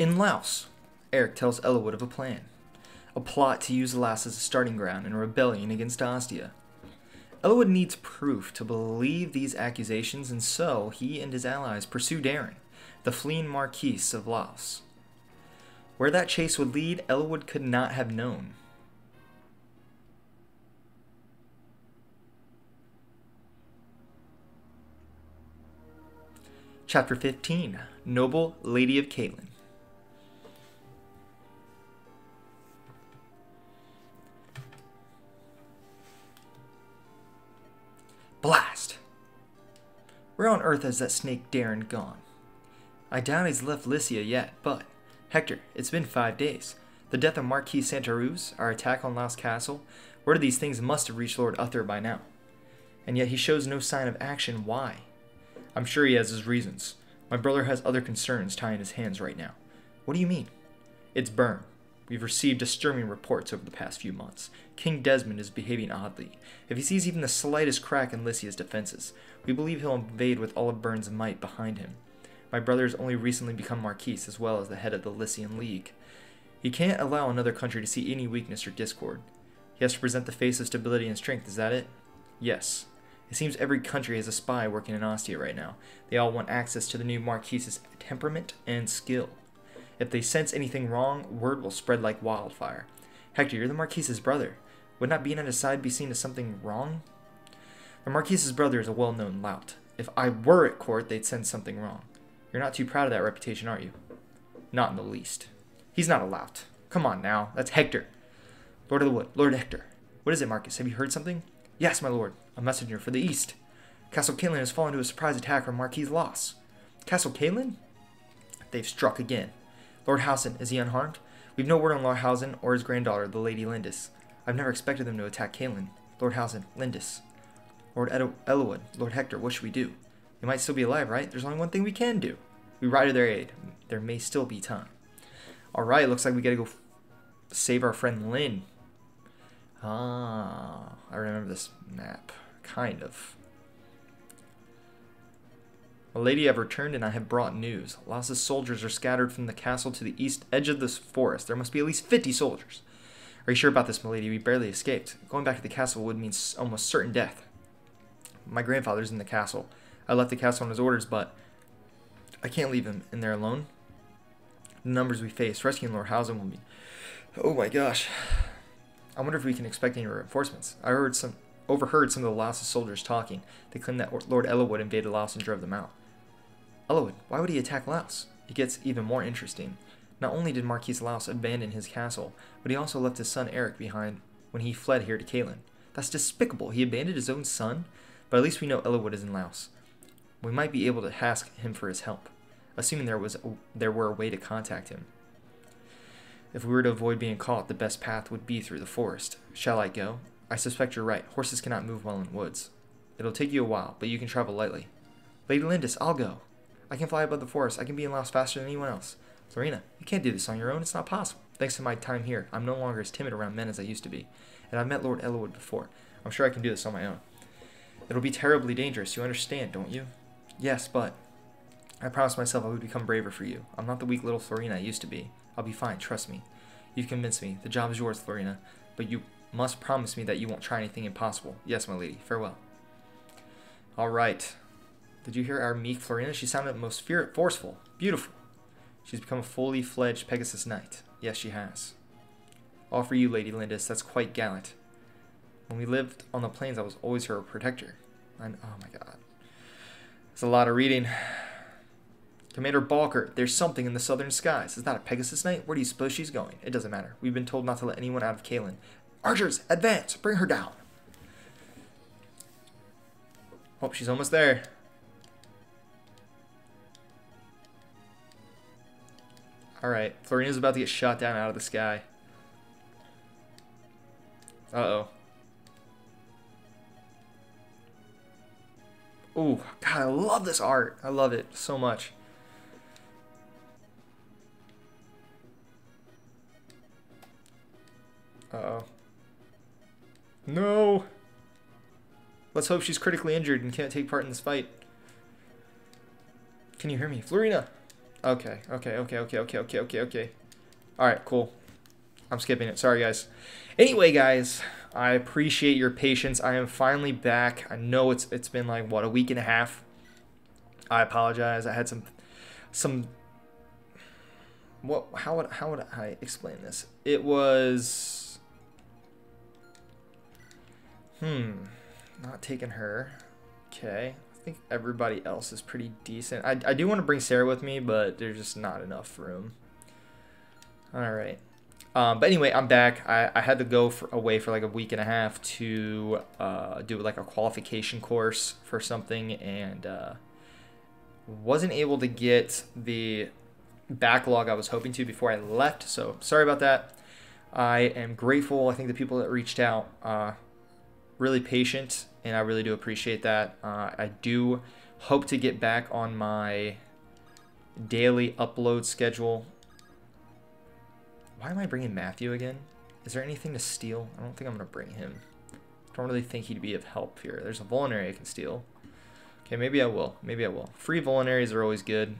In Laus, Eric tells Eliwood of a plan. A plot to use Laus as a starting ground in a rebellion against Ostia. Eliwood needs proof to believe these accusations, and so he and his allies pursue Darin, the fleeing Marquess of Laus. Where that chase would lead, Eliwood could not have known. Chapter 15, Noble Lady of Caelin. Blast! Where on earth has that snake Darin gone? I doubt he's left Lycia yet, but... Hector, it's been 5 days. The death of Marquess Santaruz, our attack on Laus Castle, word of these things must have reached Lord Uther by now. And yet he shows no sign of action. Why? I'm sure he has his reasons. My brother has other concerns tying his hands right now. What do you mean? It's Bern. We've received disturbing reports over the past few months. King Desmond is behaving oddly. If he sees even the slightest crack in Lycia's defenses, we believe he'll invade with all of Bern's might behind him. My brother has only recently become Marquis as well as the head of the Lycian League. He can't allow another country to see any weakness or discord. He has to present the face of stability and strength, is that it? Yes. It seems every country has a spy working in Ostia right now. They all want access to the new Marquis's temperament and skill. If they sense anything wrong, word will spread like wildfire. Hector, you're the Marquis's brother. Would not being at his side be seen as something wrong? The Marquis's brother is a well-known lout. If I were at court, they'd sense something wrong. You're not too proud of that reputation, are you? Not in the least. He's not a lout. Come on now, that's Hector. Lord of the Wood, Lord Hector. What is it, Marcus? Have you heard something? Yes, my lord. A messenger for the east. Castle Caelin has fallen to a surprise attack from Marquis Laus. Castle Caelin? They've struck again. Lord Hausen, is he unharmed? We've no word on Lord Hausen or his granddaughter, the Lady Lyndis. I've never expected them to attack Caelin. Lord Hausen, Lyndis. Lord Eliwood, Lord Hector, what should we do? They might still be alive, right? There's only one thing we can do. We ride to their aid. There may still be time. Alright, looks like we gotta go save our friend Lyn. Ah, I remember this map. Kind of. A lady have returned, and I have brought news. Laus's soldiers are scattered from the castle to the east edge of this forest. There must be at least 50 soldiers. Are you sure about this, milady? We barely escaped. Going back to the castle would mean almost certain death. My grandfather's in the castle. I left the castle on his orders, but I can't leave him in there alone. The numbers we face, rescuing Lord Hausen will be... Oh my gosh. I wonder if we can expect any reinforcements. I heard overheard some of the Laus soldiers talking. They claim that Lord Eliwood invaded Laus and drove them out. Eliwood, why would he attack Laus? It gets even more interesting. Not only did Marquis Laus abandon his castle, but he also left his son Eric behind when he fled here to Caelin. That's despicable. He abandoned his own son? But at least we know Eliwood is in Laus. We might be able to ask him for his help, assuming there were a way to contact him. If we were to avoid being caught, the best path would be through the forest. Shall I go? I suspect you're right. Horses cannot move well in woods. It'll take you a while, but you can travel lightly. Lady Lyndis, I'll go. I can fly above the forest. I can be in Laus faster than anyone else. Florina, you can't do this on your own. It's not possible. Thanks to my time here, I'm no longer as timid around men as I used to be. And I've met Lord Eliwood before. I'm sure I can do this on my own. It'll be terribly dangerous. You understand, don't you? Yes, but... I promised myself I would become braver for you. I'm not the weak little Florina I used to be. I'll be fine, trust me. You've convinced me. The job is yours, Florina. But you... must promise me that you won't try anything impossible. Yes, my lady. Farewell. Alright. Did you hear our meek Florina? She sounded most forceful. Beautiful. She's become a fully fledged Pegasus Knight. Yes, she has. All for you, Lady Lyndis. That's quite gallant. When we lived on the plains, I was always her protector. Oh my god. That's a lot of reading. Commander Bauker, there's something in the southern skies. Is that a Pegasus Knight? Where do you suppose she's going? It doesn't matter. We've been told not to let anyone out of Caelin. Archers, advance! Bring her down! Oh, she's almost there. Alright, Florina's about to get shot down out of the sky. Uh-oh. Ooh, God, I love this art. I love it so much. Uh-oh. No! Let's hope she's critically injured and can't take part in this fight. Can you hear me? Florina! Okay. Alright, cool. I'm skipping it. Sorry, guys. Anyway, guys, I appreciate your patience. I am finally back. I know it's been like, what, a week and a half? I apologize. I had some... What? How would I explain this? It was... Not taking her. Okay. I think everybody else is pretty decent. I do want to bring Sarah with me, but there's just not enough room. All right. But anyway, I'm back. I had to go away for like a week and a half to do like a qualification course for something, and wasn't able to get the backlog I was hoping to before I left. So sorry about that. I am grateful. I think the people that reached out really patient, and I really do appreciate that. I do hope to get back on my daily upload schedule. Why am I bringing Matthew again? Is there anything to steal? I don't think I'm going to bring him. I don't really think he'd be of help here. There's a vulnerary I can steal. Okay, maybe I will. Maybe I will. Free vulneraries are always good.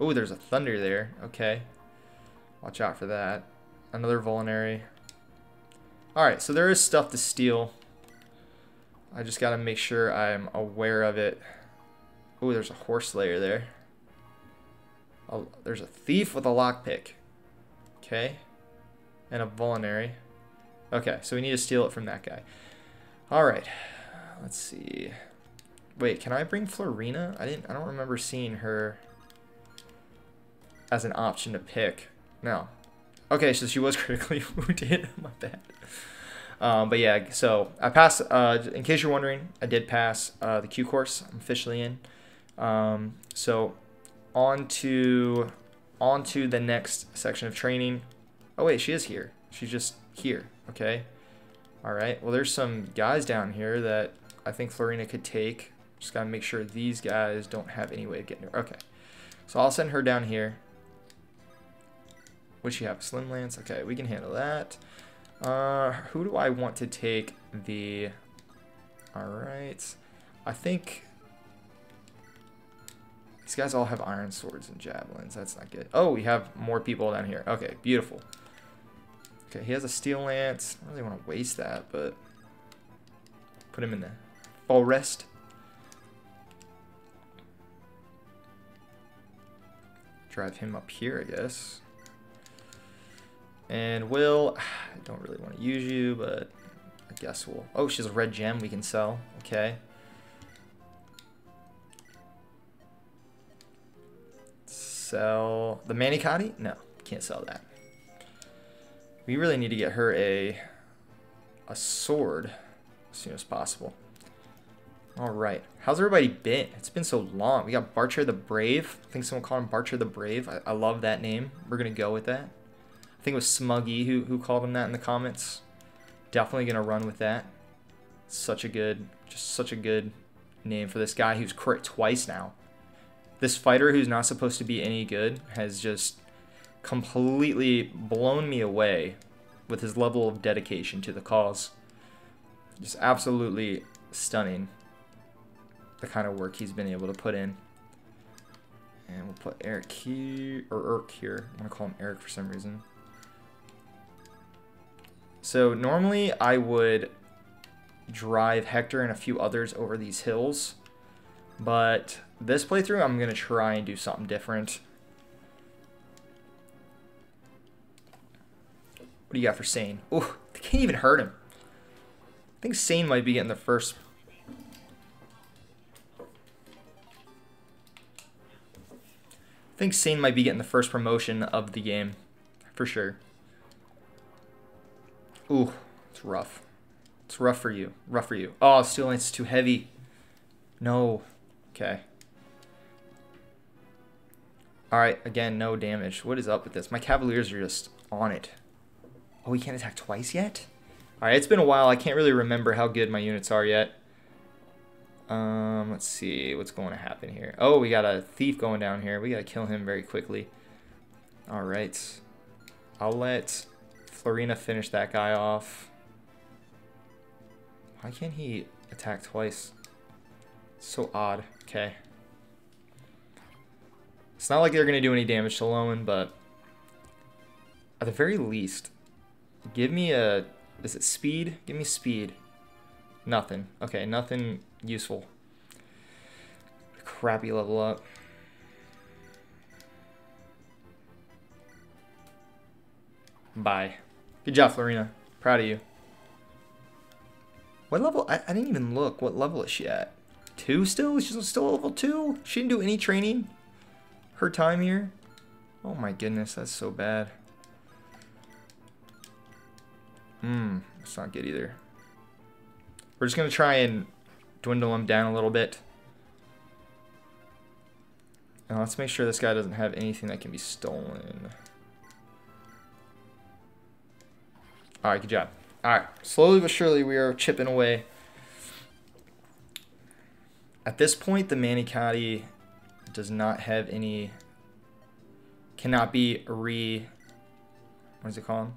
Oh, there's a thunder there. Okay. Watch out for that. Another vulnerary. Alright, so there is stuff to steal. I just gotta make sure I'm aware of it. Oh, there's a horse slayer there. Oh, there's a thief with a lockpick. Okay. And a vulnerary. Okay, so we need to steal it from that guy. Alright. Let's see. Wait, can I bring Florina? I don't remember seeing her as an option to pick. No. Okay, so she was critically wounded. My bad. But yeah, so I passed, in case you're wondering, I did pass the Q course. I'm officially in. So on to the next section of training. Oh, wait, she is here. She's just here. Okay. All right. Well, there's some guys down here that I think Florina could take. Just got to make sure these guys don't have any way of getting her. Okay. So I'll send her down here. Would she have a slim lance? Okay, we can handle that. Who do I want to take the... Alright. I think... These guys all have iron swords and javelins. That's not good. Oh, we have more people down here. Okay, beautiful. Okay, he has a steel lance. I don't really want to waste that, but... Put him in the forest. Drive him up here, I guess. And Will, I don't really want to use you, but I guess we'll... Oh, she's a red gem we can sell. Okay. Sell the manicotti? No, can't sell that. We really need to get her a sword as soon as possible. All right. How's everybody been? It's been so long. We got Bartre the Brave. I think someone called him Bartre the Brave. I love that name. We're going to go with that. I think it was Smuggy who called him that in the comments. Definitely gonna run with that. Such a good name for this guy who's crit twice now. This fighter who's not supposed to be any good has just completely blown me away with his level of dedication to the cause. Just absolutely stunning the kind of work he's been able to put in. And we'll put Eric here, or Irk here. I'm gonna call him Eric for some reason. So normally I would drive Hector and a few others over these hills, but this playthrough I'm going to try and do something different. What do you got for Sain? Oh, they can't even hurt him. I think Sain might be getting the first. I think Sain might be getting the first promotion of the game, for sure. Ooh, it's rough. It's rough for you. Rough for you. Oh, steel lance is too heavy. No. Okay. Alright, again, no damage. What is up with this? My cavaliers are just on it. Oh, he can't attack twice yet? Alright, it's been a while. I can't really remember how good my units are yet. Let's see what's going to happen here. Oh, we got a thief going down here. We got to kill him very quickly. Alright. I'll let... Florina finished that guy off. Why can't he attack twice? It's so odd. Okay. It's not like they're going to do any damage to Lowen, but at the very least, give me a... Is it speed? Give me speed. Nothing. Okay, nothing useful. Crappy level up. Bye. Good job, Florina. Proud of you. What level? I didn't even look. What level is she at? 2 still? She's still level 2? She didn't do any training her time here? Oh my goodness, that's so bad. That's not good either. We're just going to try and dwindle him down a little bit. And let's make sure this guy doesn't have anything that can be stolen. Alright, good job. Alright, slowly but surely we are chipping away. At this point, the Manicotti does not have any... Cannot be re... What does it call him?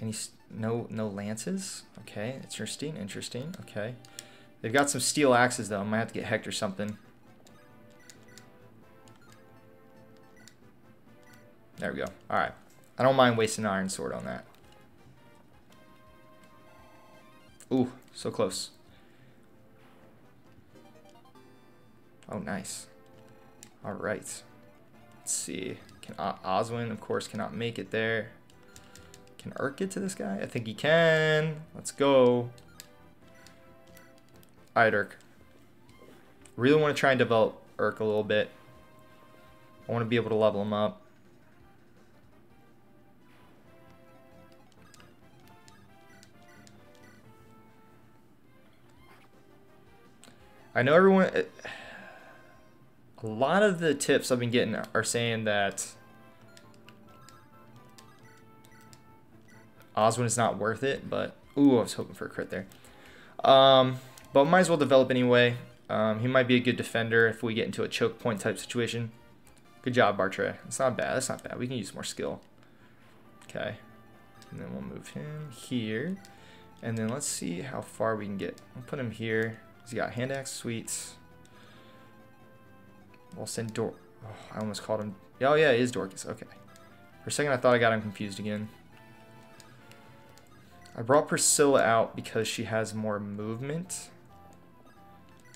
Any... No lances? Okay, interesting, interesting. Okay. They've got some steel axes, though. I might have to get Hector something. There we go. Alright. I don't mind wasting an iron sword on that. Ooh, so close. Oh, nice. Alright. Let's see. Can Oswin, of course, cannot make it there. Can Eric get to this guy? I think he can. Let's go. Alright, Eric. Really want to try and develop Eric a little bit. I want to be able to level him up. I know everyone... A lot of the tips I've been getting are saying that Oswin is not worth it, but... Ooh, I was hoping for a crit there. But might as well develop anyway. He might be a good defender if we get into a choke point type situation. Good job, Bartre. It's not bad. That's not bad. We can use more skill. Okay. And then we'll move him here. And then let's see how far we can get. We'll put him here. He's got hand axe. Sweet. We'll send Dorcas. Oh, I almost called him. Oh, yeah, it is Dorcas. Okay. For a second, I thought I got him confused again. I brought Priscilla out because she has more movement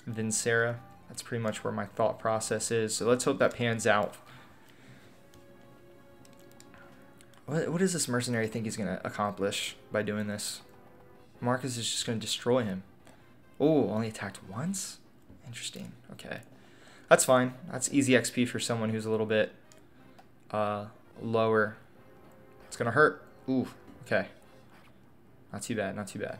than Sarah. That's pretty much where my thought process is. So let's hope that pans out. What does this mercenary think he's going to accomplish by doing this? Marcus is just going to destroy him. Oh, only attacked once? Interesting. Okay. That's fine. That's easy XP for someone who's a little bit lower. It's going to hurt. Ooh, okay. Not too bad, not too bad.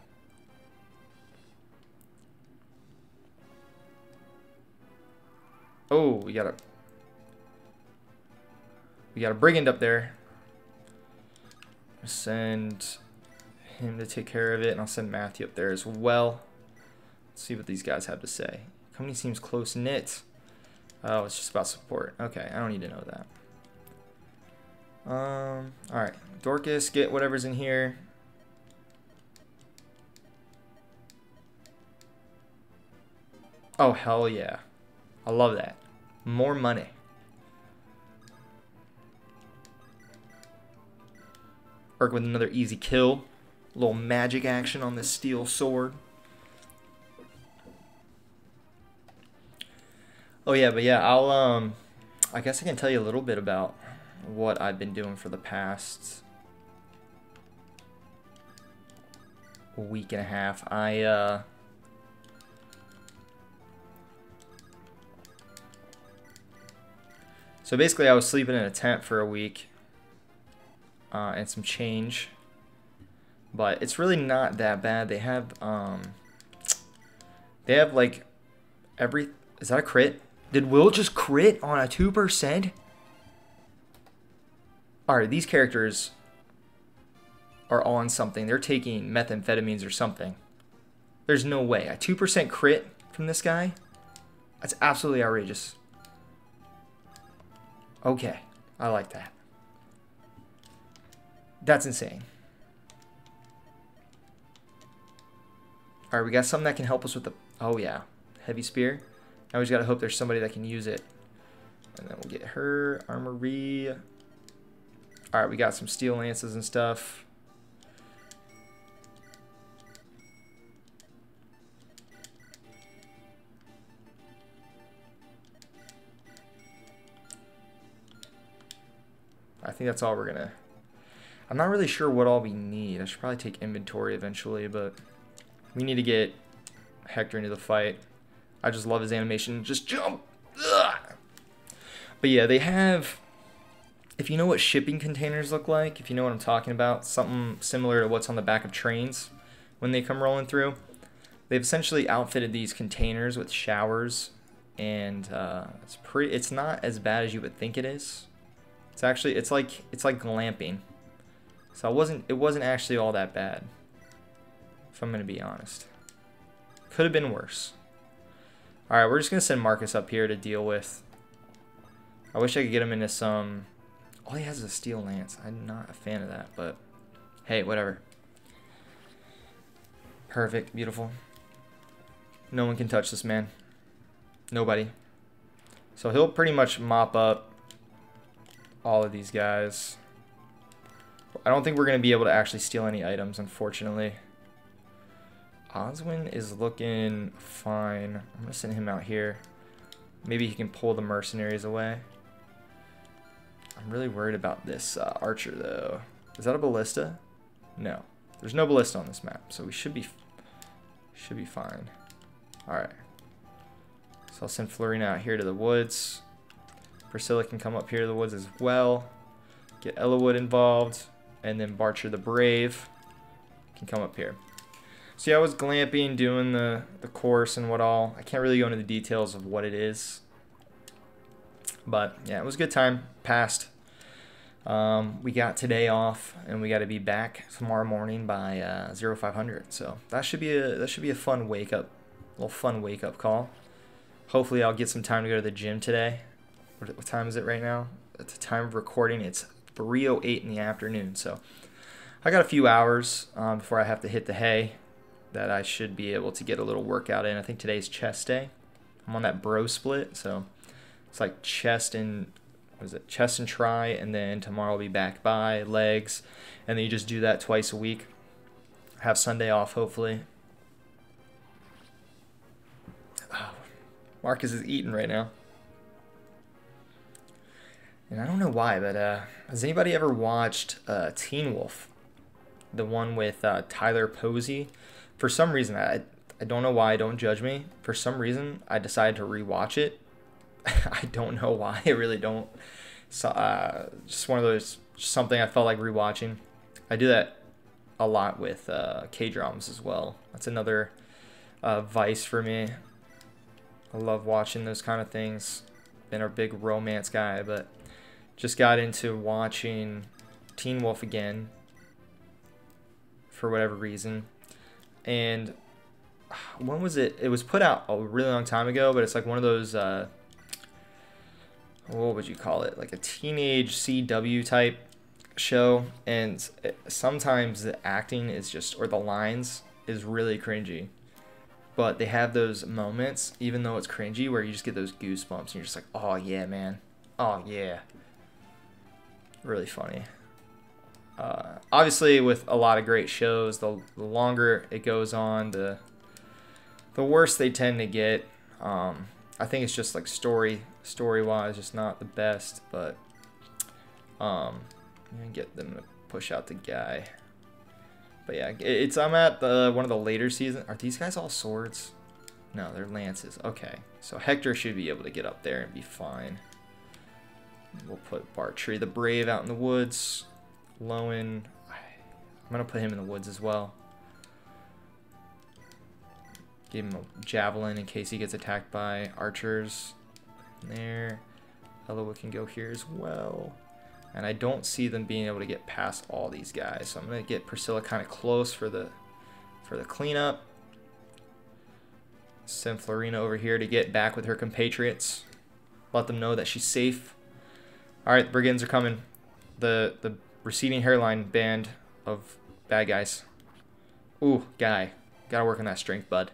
Oh, we got a brigand up there. Send him to take care of it, and I'll send Matthew up there as well. Let's see what these guys have to say. Company seems close-knit. Oh, it's just about support. Okay, I don't need to know that. All right, Dorcas, get whatever's in here. Oh, hell yeah. I love that. More money. Eric with another easy kill. A little magic action on this steel sword. Oh, yeah, but yeah, I'll, I guess I can tell you a little bit about what I've been doing for the past week and a half. So basically, I was sleeping in a tent for a week and some change, but it's really not that bad. They have like every... Is that a crit? Did Will just crit on a 2%? All right, these characters are on something. They're taking methamphetamines or something. There's no way a 2% crit from this guy. That's absolutely outrageous. Okay, I like that. That's insane. All right, we got something that can help us with the... Oh, yeah. Heavy spear. Now we just gotta hope there's somebody that can use it. And then we'll get her armory. All right, we got some steel lances and stuff. I think that's all we're gonna... I'm not really sure what all we need. I should probably take inventory eventually, but we need to get Hector into the fight. I just love his animation. Just jump! Ugh! But yeah, they have... If you know what shipping containers look like, if you know what I'm talking about, something similar to what's on the back of trains when they come rolling through, they've essentially outfitted these containers with showers, and it's not as bad as you would think it is. It's actually, it's like glamping. So it wasn't actually all that bad, if I'm gonna be honest. Could have been worse. All right, we're just gonna send Marcus up here to deal with. I wish I could get him into some. All he has is a steel lance. I'm not a fan of that, but hey, whatever. Perfect, beautiful. No one can touch this man. Nobody. So he'll pretty much mop up all of these guys. I don't think we're going to be able to actually steal any items, unfortunately. Oswin is looking fine. I'm going to send him out here. Maybe he can pull the mercenaries away. I'm really worried about this archer, though. Is that a ballista? No. There's no ballista on this map, so we should be fine. All right. So I'll send Florina out here to the woods. Priscilla can come up here to the woods as well. Get Eliwood involved, and then Bartre the Brave can come up here. So yeah, I was glamping, doing the course and what all. I can't really go into the details of what it is. But yeah, it was a good time. Passed. We got today off, and we got to be back tomorrow morning by 0500. So that should be a fun wake up, little fun wake up call. Hopefully, I'll get some time to go to the gym today. What time is it right now? At the time of recording, it's 3:08 in the afternoon. So I got a few hours before I have to hit the hay. That I should be able to get a little workout in. I think today's chest day. I'm on that bro split, so. It's like chest and, what is it, chest and try, and then tomorrow I'll be back by legs, and then you just do that twice a week. Have Sunday off, hopefully. Oh, Marcus is eating right now. And I don't know why, but has anybody ever watched Teen Wolf? The one with Tyler Posey? For some reason, I don't know why, don't judge me. For some reason, I decided to rewatch it. I don't know why. I really don't. So, just one of those, something I felt like rewatching. I do that a lot with K-dramas as well. That's another vice for me. I love watching those kind of things. Been a big romance guy, but just got into watching Teen Wolf again for whatever reason. And when was it? It was put out a really long time ago, but it's like one of those... what would you call it, like a teenage CW type show, and sometimes the acting is just, or the lines is really cringy, but they have those moments, even though it's cringy, where you just get those goosebumps and you're just like, oh yeah, man, oh yeah, really funny. Obviously with a lot of great shows, the longer it goes on, the worse they tend to get. I think it's just like story-wise, just not the best, but I'm gonna get them to push out the guy. But yeah, I'm at one of the later seasons. Are these guys all swords? No, they're lances. Okay, so Hector should be able to get up there and be fine. We'll put Bartre the Brave out in the woods. Lowen, I'm gonna put him in the woods as well. Give him a javelin in case he gets attacked by archers. There. Eloa can go here as well. And I don't see them being able to get past all these guys. So I'm going to get Priscilla kind of close for the cleanup. Send Florina over here to get back with her compatriots. Let them know that she's safe. Alright, the brigands are coming. The receding hairline band of bad guys. Ooh, guy. Gotta work on that strength, bud.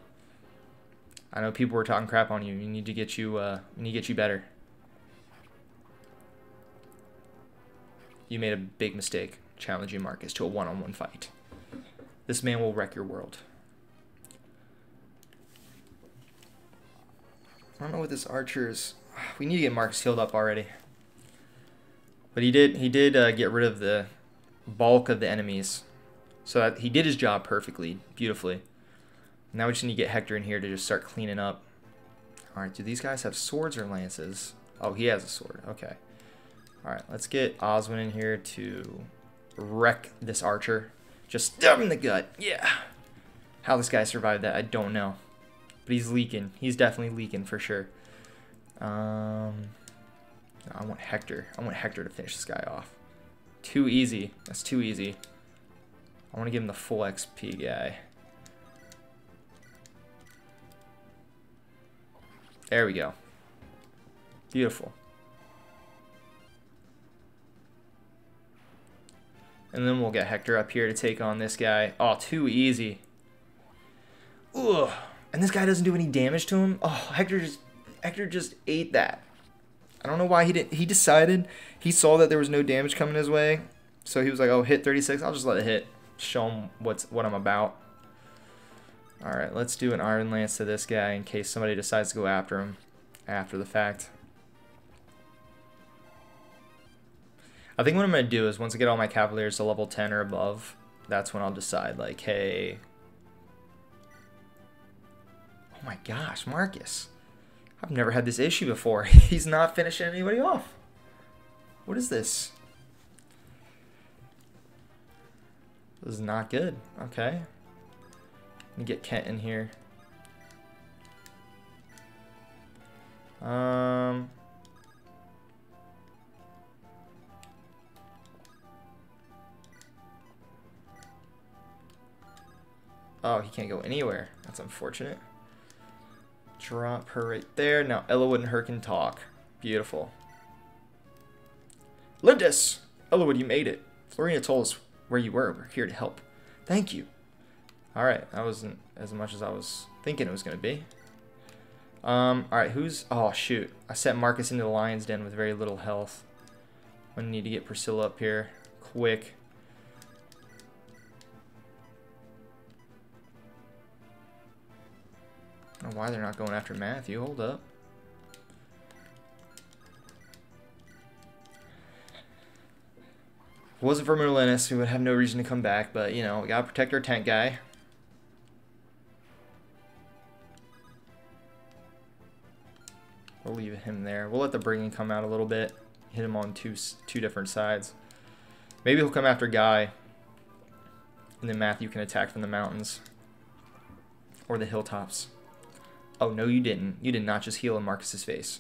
I know people were talking crap on you. You need to get you better. You made a big mistake challenging Marcus to a one-on-one fight. This man will wreck your world. I don't know what this archer is. We need to get Marcus healed up already. But he did get rid of the bulk of the enemies. So he did his job perfectly, beautifully. Now we just need to get Hector in here to just start cleaning up. Alright, do these guys have swords or lances? Oh, he has a sword. Okay. Alright, let's get Oswin in here to wreck this archer. Just stab him in the gut. Yeah. How this guy survived that, I don't know. But he's leaking. He's definitely leaking for sure. I want Hector. I want Hector to finish this guy off. Too easy. That's too easy. I want to give him the full XP guy. There we go. Beautiful. And then we'll get Hector up here to take on this guy. Oh, too easy. Ugh. And this guy doesn't do any damage to him. Oh, Hector just ate that. I don't know why he didn't. He decided he saw that there was no damage coming his way, so he was like, "Oh, hit 36. I'll just let it hit. Show him what I'm about." All right, let's do an Iron Lance to this guy in case somebody decides to go after him after the fact. I think what I'm gonna do is once I get all my Cavaliers to level 10 or above, that's when I'll decide. Like, hey. Oh my gosh, Marcus. I've never had this issue before. He's not finishing anybody off. What is this? This is not good. Okay. Let me get Kent in here. Oh, he can't go anywhere. That's unfortunate. Drop her right there. Now Eliwood and her can talk. Beautiful. Lyndis! Eliwood, you made it. Florina told us where you were. We're here to help. Thank you. Alright, that wasn't as much as I was thinking it was going to be. Alright, who's... Oh, shoot. I sent Marcus into the lion's den with very little health. I need to get Priscilla up here. Quick. I don't know why they're not going after Matthew. Hold up. If it wasn't for Merlinus, we would have no reason to come back, but, you know, we gotta protect our tank guy. We'll leave him there. We'll let the Brigand come out a little bit. Hit him on two different sides. Maybe he'll come after Guy, and then Matthew can attack from the mountains. Or the hilltops. Oh, no, you didn't. You did not just heal in Marcus's face.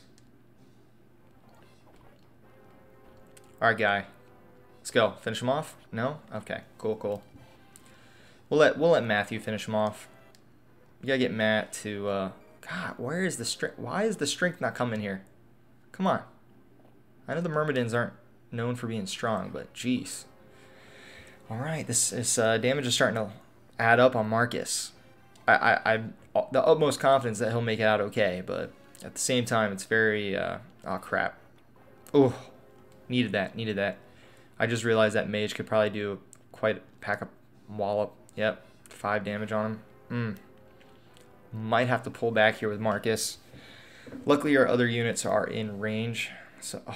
Alright, guy. Let's go. Finish him off? No? Okay. Cool, cool. We'll let Matthew finish him off. We gotta get Matt to, God, where is the strength? Why is the strength not coming here? Come on. I know the Myrmidons aren't known for being strong, but jeez. Alright, this damage is starting to add up on Marcus. I'm the utmost confidence that he'll make it out okay, but at the same time, it's very, oh crap. Oh, needed that, needed that. I just realized that mage could probably do pack a wallop. Yep, 5 damage on him. Might have to pull back here with Marcus. Luckily, our other units are in range, so, oh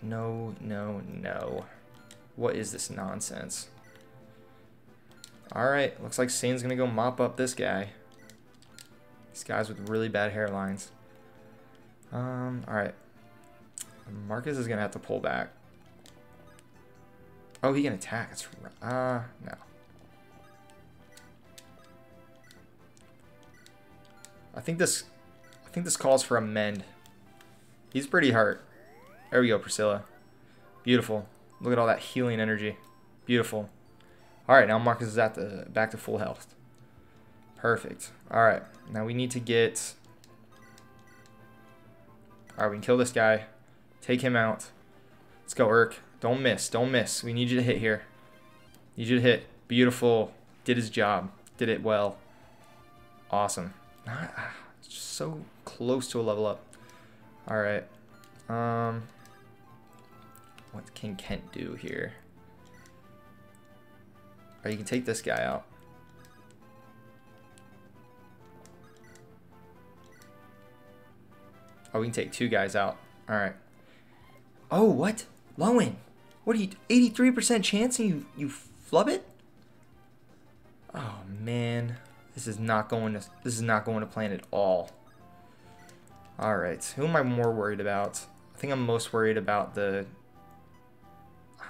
no. No, no, no. What is this nonsense? Alright, looks like Sain's gonna go mop up this guy. These guys with really bad hairlines. Alright. Marcus is gonna have to pull back. Oh, he can attack. It's, no. I think this calls for a mend. He's pretty hurt. There we go, Priscilla. Beautiful. Look at all that healing energy. Beautiful. Alright, now Marcus is at the back to full health. Perfect. Alright, now we need to get... Alright, we can kill this guy. Take him out. Let's go, Eric. Don't miss. Don't miss. We need you to hit here. Need you to hit. Beautiful. Did his job. Did it well. Awesome. Not just so close to a level up. All right. What can Kent do here? Or you can take this guy out. Oh, we can take two guys out. All right. Oh, what? Lowen. What are you? 83% chance and you flub it? Oh man, this is not going to plan at all. All right, who am I more worried about? I think I'm most worried about the.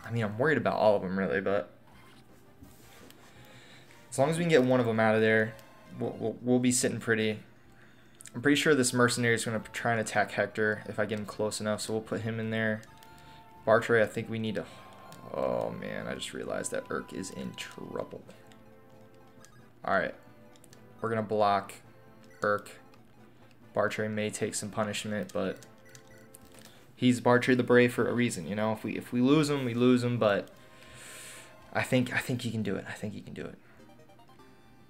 I mean, I'm worried about all of them really, but as long as we can get one of them out of there, we'll be sitting pretty. I'm pretty sure this mercenary is going to try and attack Hector if I get him close enough, so we'll put him in there. Bartre, I think we need to... Oh, man, I just realized that Urk is in trouble. All right. We're going to block Urk. Bartre may take some punishment, but he's Bartre the Brave for a reason, you know? If we lose him, we lose him, but I think he can do it. I think he can do it.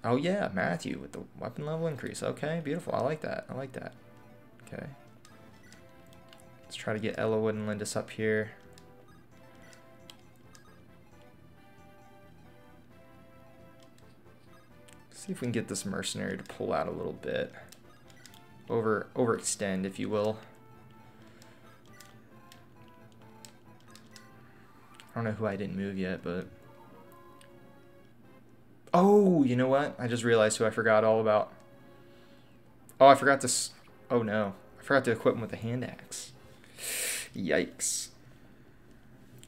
Oh, yeah, Matthew with the weapon level increase. Okay, beautiful. I like that. I like that. Okay. Let's try to get Eliwood and Lyndis up here. See if we can get this mercenary to pull out a little bit. Overextend, if you will. I don't know who I didn't move yet, but... Oh, you know what? I just realized who I forgot all about. Oh, I forgot to... Oh, no. I forgot to equip him with a hand axe. Yikes.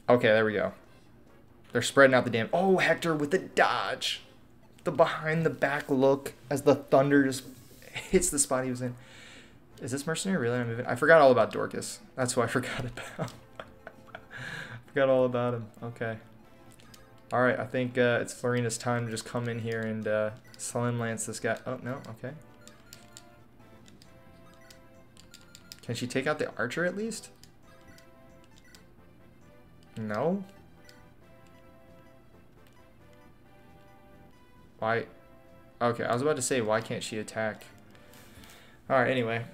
Okay, there we go. They're spreading out the damage. Oh, Hector with the dodge. The behind-the-back look as the thunder just hits the spot he was in. Is this mercenary really not moving? I forgot all about Dorcas. That's who I forgot about. Forgot all about him. Okay. All right, I think it's Florina's time to just come in here and Slim Lance this guy. Oh, no, okay. Can she take out the archer at least? No? Why? Okay, I was about to say, why can't she attack? All right, anyway.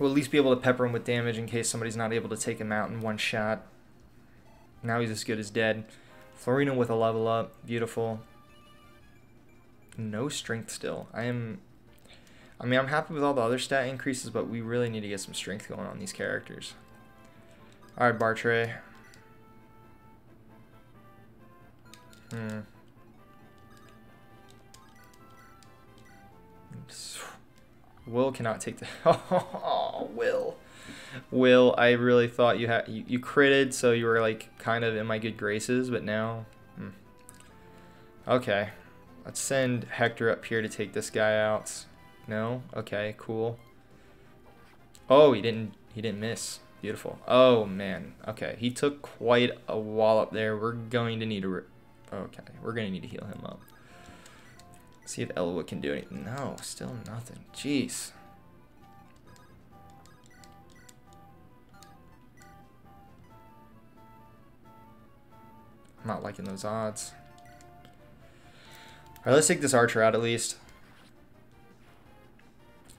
We'll at least be able to pepper him with damage in case somebody's not able to take him out in one shot. Now he's as good as dead. Florina with a level up, beautiful. No strength still. I mean I'm happy with all the other stat increases, but we really need to get some strength going on these characters. Alright, Bartre. Will cannot take the oh, Will. Will, I really thought you had you critted, so you were like kind of in my good graces, but now, okay. Let's send Hector up here to take this guy out. No, okay, cool. Oh, he didn't miss. Beautiful. Oh man, okay, he took quite a wallop there. We're going to need to, okay, we're going to need to heal him up. See if Eliwood can do anything. No, still nothing. Jeez. I'm not liking those odds. Alright, let's take this archer out at least.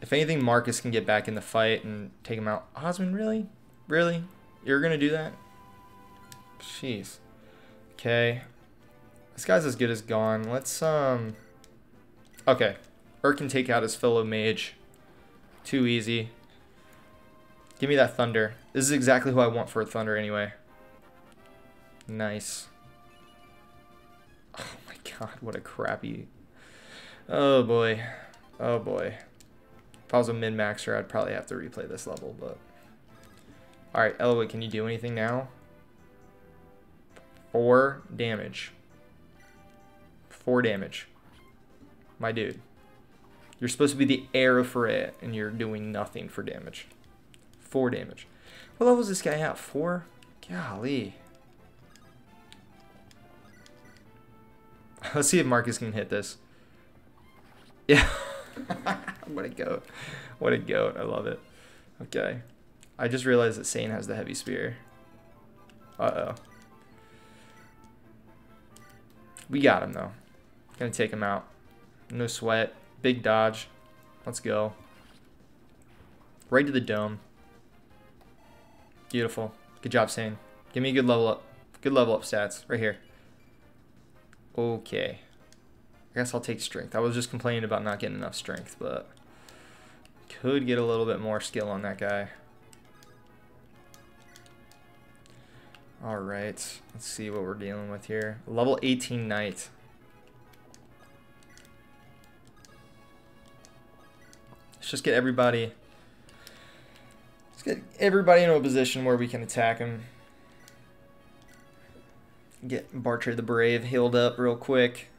If anything, Marcus can get back in the fight and take him out. Oswin, really? Really? You're going to do that? Jeez. Okay. This guy's as good as gone. Let's, okay. Urk can take out his fellow mage. Too easy. Give me that thunder. This is exactly who I want for a thunder anyway. Nice. Oh my god, what a crappy... Oh boy. Oh boy. If I was a min-maxer, I'd probably have to replay this level, but... Alright, Eliwood, can you do anything now? 4 damage. 4 damage. My dude. You're supposed to be the heir of Ferret, and you're doing nothing for damage. 4 damage. What level is this guy at? 4? Golly. Let's see if Marcus can hit this. Yeah. What a goat. What a goat. I love it. Okay. I just realized that Sain has the heavy spear. Uh-oh. We got him, though. Gonna take him out. No sweat. Big dodge. Let's go. Right to the dome. Beautiful. Good job, Sain. Give me a good level up. Good level up stats. Right here. Okay. I guess I'll take strength. I was just complaining about not getting enough strength, but could get a little bit more skill on that guy. All right. Let's see what we're dealing with here. Level 18 knight. Let's just get everybody. Let's get everybody into a position where we can attack him. Get Bartre the Brave healed up real quick.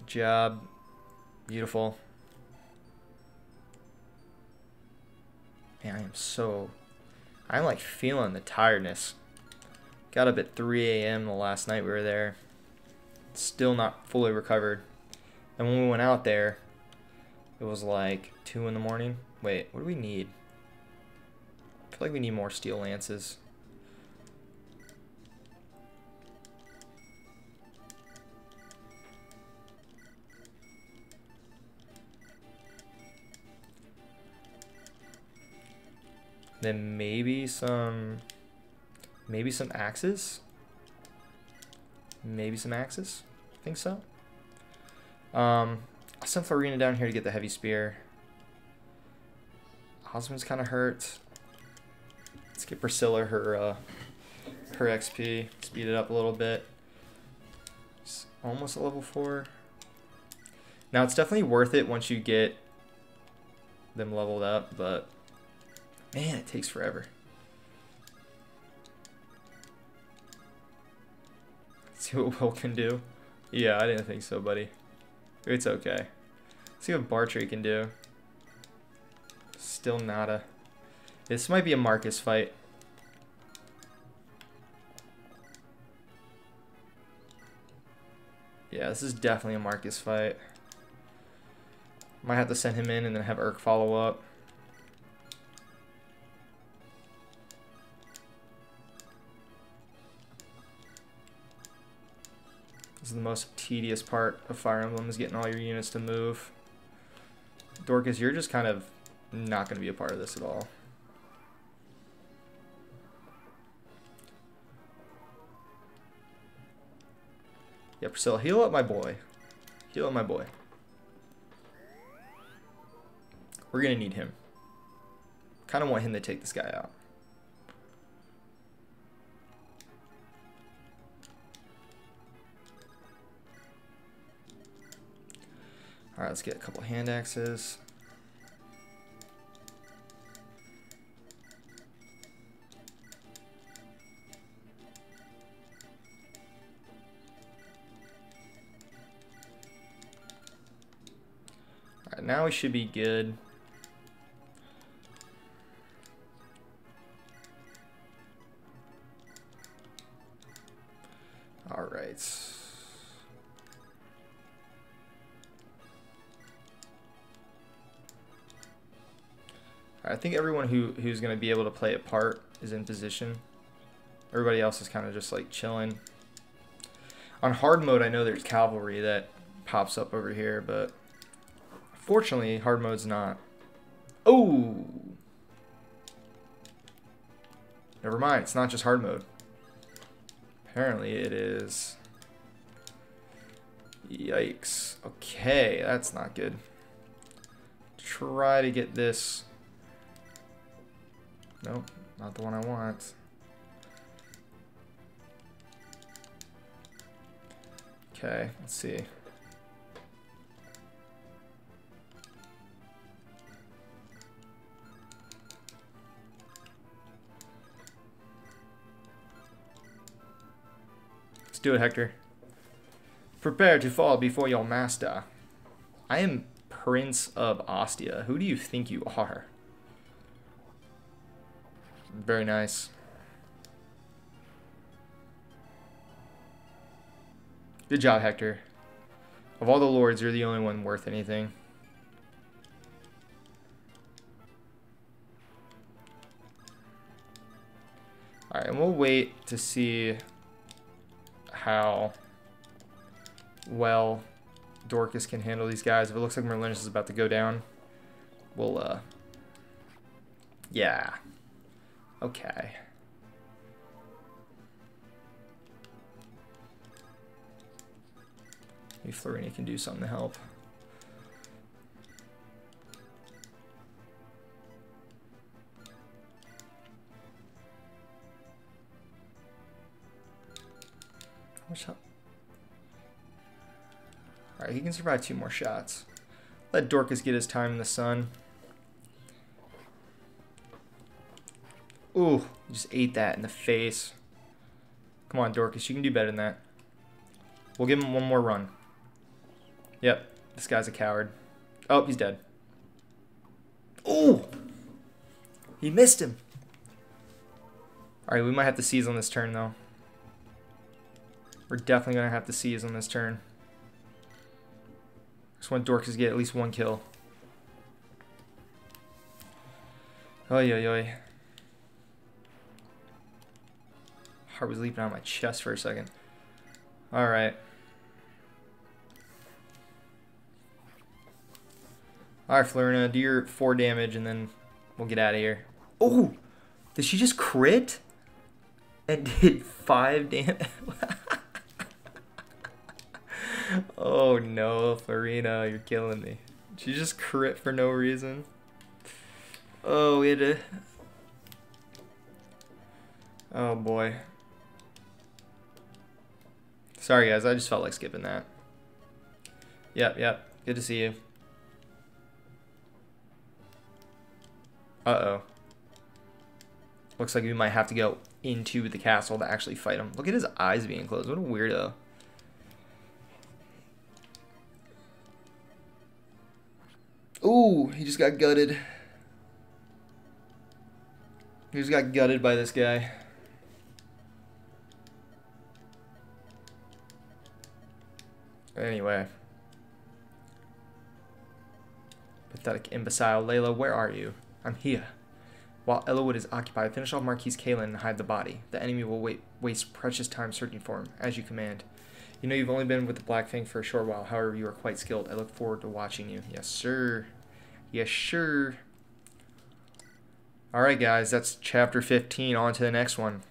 Good job. Beautiful. Man, I am so... I'm like feeling the tiredness. Got up at 3 a.m. the last night we were there. Still not fully recovered. And when we went out there, it was like 2 in the morning. Wait, what do we need? I feel like we need more steel lances. Then maybe some axes? Maybe some axes? I think so. I sent Florina down here to get the heavy spear. Oswin's kind of hurt. Let's get Priscilla her XP. Speed it up a little bit. It's almost at level 4. Now, it's definitely worth it once you get them leveled up, but... man, it takes forever. Let's see what Will can do. Yeah, I didn't think so, buddy. It's okay. Let's see what Bartre can do. Still nada. This might be a Marcus fight. Yeah, this is definitely a Marcus fight. Might have to send him in and then have Eric follow up. The most tedious part of Fire Emblem is getting all your units to move. Dorcas, you're just kind of not going to be a part of this at all. Yeah, Priscilla, heal up my boy. Heal up my boy. We're going to need him. Kind of want him to take this guy out. All right, let's get a couple hand axes. All right, now we should be good. All right. I think everyone who's going to be able to play a part is in position. Everybody else is kind of just like chilling. On hard mode, I know there's cavalry that pops up over here, but fortunately, hard mode's not. Oh! Never mind, it's not just hard mode. Apparently it is. Yikes. Okay, that's not good. Try to get this... nope, not the one I want. Okay, let's see. Let's do it, Hector. Prepare to fall before your master. I am Prince of Ostia. Who do you think you are? Very nice. Good job, Hector. Of all the lords, you're the only one worth anything. All right, and we'll wait to see how well Dorcas can handle these guys. If it looks like Merlinus is about to go down, We'll, yeah. Okay. Maybe Florina can do something to help. What's up? Alright, he can survive 2 more shots. Let Dorcas get his time in the sun. Ooh, just ate that in the face. Come on, Dorcas, you can do better than that. We'll give him 1 more run. Yep, this guy's a coward. Oh, he's dead. Ooh! He missed him! Alright, we might have to seize on this turn, though. We're definitely going to have to seize on this turn. Just want Dorcas to get at least 1 kill. Oy, oy, oy. Heart was leaping out of my chest for a second. Alright. Alright, Florina, do your 4 damage and then we'll get out of here. Oh! Did she just crit? And did 5 damage? Oh no, Florina, you're killing me. She just crit for no reason. Oh, we had to... Oh boy. Sorry guys, I just felt like skipping that. Yep, yep. Good to see you. Uh-oh. Looks like we might have to go into the castle to actually fight him. Look at his eyes being closed. What a weirdo. Ooh, he just got gutted. He just got gutted by this guy. Anyway. Pathetic imbecile. Layla, where are you? I'm here. While Eliwood is occupied, finish off Marquise Caelin and hide the body. The enemy will waste precious time searching for him, as you command. You know you've only been with the Black Fang for a short while, however you are quite skilled. I look forward to watching you. Yes, sir. Yes, sir. Alright guys, that's chapter 15. On to the next one.